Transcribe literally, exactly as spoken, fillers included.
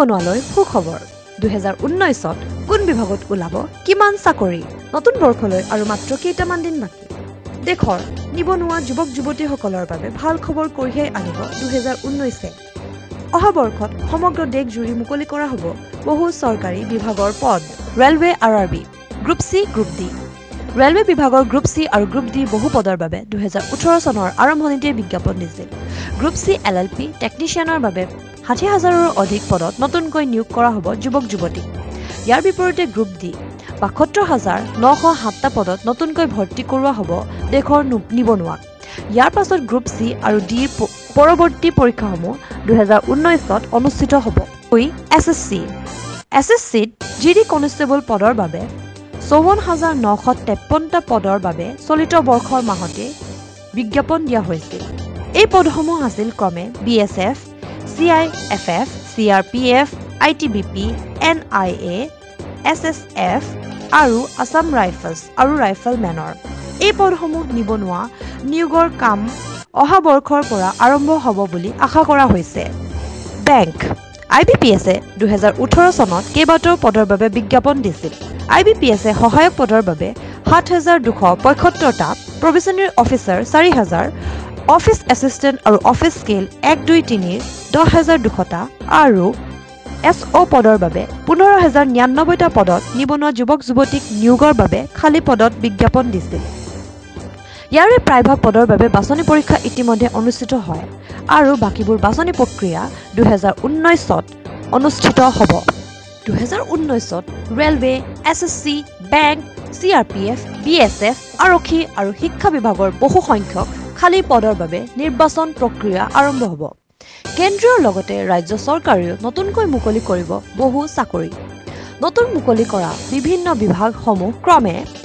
বনোৱালৈ সুখবৰ দুই হাজাৰ ঊনৈছত কোন বিভাগত ওলাব কিমান চাকৰি নতুন বৰ্ষলৈ আৰু মাত্ৰ কেইটামান দিন বাকী দেখৰ নিবনুৱা যুৱক যুৱতীসকলৰ বাবে ভাল খবৰ কঢ়িয়াই আনিব দুই হাজাৰ ঊনৈছ এ অহা বৰ্ষত সমগ্ৰ দেশ জুৰি মুকলি কৰা হ'ব বহু চৰকাৰী বিভাগৰ পদ railway RRB group C group D Railway Bibhagor Group C or Group D Bohu Podar Babe, দুই হাজাৰ ওঠৰ Sonor Aramhonite Bigapon Disil. Group C L L P, Technician or Babe, Hati Hazar or Odik Podot, Notunkoi New Korahobo, Jubok Juboti. Yarbiporte Group D, Bakotro Hazar, Noko Hatta Podot, Notunkoi Horti Kurahobo, Dekor Nibonua. Yarpasot Group C or D Poroboti Porikamo, দুই হাজাৰ ঊনৈছত Onusito Hobo. Ui S S C. S S C, G D Constable Podor Babe. চৌৱন্ন হাজাৰ নশ তেপন্ন টা পদৰ বাবে চলিত বৰ্ষৰ মাহতে বিজ্ঞাপন দিয়া হৈছিল এই পদসমূহ আছিল ক্ৰমে B S F, C I F F, C R P F, I T B P, N I A, S S F আৰু Assam Rifles আৰু Riflemenৰ এই পদসমূহ নিবনুৱা নিয়োগৰ কাম অহা বৰ্ষৰ পৰা আৰম্ভ হ'ব বুলি আশা কৰা হৈছে bank I B P S এ দুই হাজাৰ ওঠৰ চনত কেইবাটাও পদৰ বাবে বিজ্ঞাপন দিছিল I B P S এ সহায়ক পদৰ বাবে সাত হাজাৰ দুশ পঁয়সত্তৰ টা প্ৰভিজনাৰী অফিচাৰ চাৰি হাজাৰ অফিচ এসিষ্টেণ্ট আৰু অফিচ স্কেল এক দুই তিনি দহ হাজাৰ দুশ টা আৰু S O পদৰ বাবে পোন্ধৰ হাজাৰ নিৰান্নব্বৈ টা পদত নিবনুৱা যুৱক যুৱতীক নিয়োগৰ বাবে খালি পদত বিজ্ঞাপন দিছিল ইয়াৰে প্ৰায়ভাগ পদৰ বাবে বাছনি পৰীক্ষা ইতিমধ্যে অনুষ্ঠিত হয় আৰু বাকিবোৰ বাছনি প্ৰক্ৰিয়া দুই হাজাৰ ঊনৈছত অনুষ্ঠিত হ'ব দুই হাজাৰ ঊনৈছত railway SSC bank CRPF BSF আৰক্ষী আৰু শিক্ষা বিভাগৰ বহু সংখ্যক খালী পদৰ বাবে নিৰ্বাচন প্ৰক্ৰিয়া আৰম্ভ হ'ব কেন্দ্ৰীয় লগতে ৰাজ্য চৰকাৰেও নতুনকৈ মুকলি কৰিব বহু চাকৰি নতুন মুকলি কৰা বিভিন্ন বিভাগসমূহ ক্ৰমে